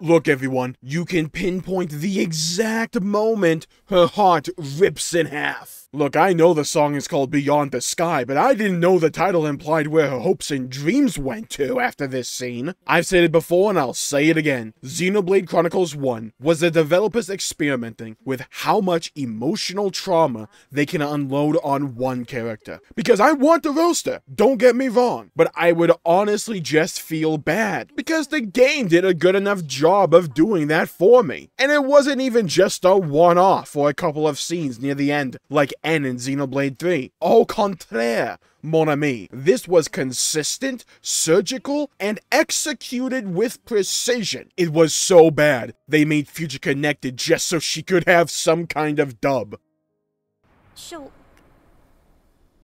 Look, everyone, you can pinpoint the exact moment her heart rips in half. Look, I know the song is called Beyond the Sky, but I didn't know the title implied where her hopes and dreams went to after this scene. I've said it before and I'll say it again. Xenoblade Chronicles 1 was the developers experimenting with how much emotional trauma they can unload on one character. Because I want the roaster, don't get me wrong, but I would honestly just feel bad because the game did a good enough job of doing that for me. And it wasn't even just a one-off or a couple of scenes near the end, like N in Xenoblade 3. Au contraire, mon ami, this was consistent, surgical, and executed with precision. It was so bad, they made Future Connected just so she could have some kind of dub. So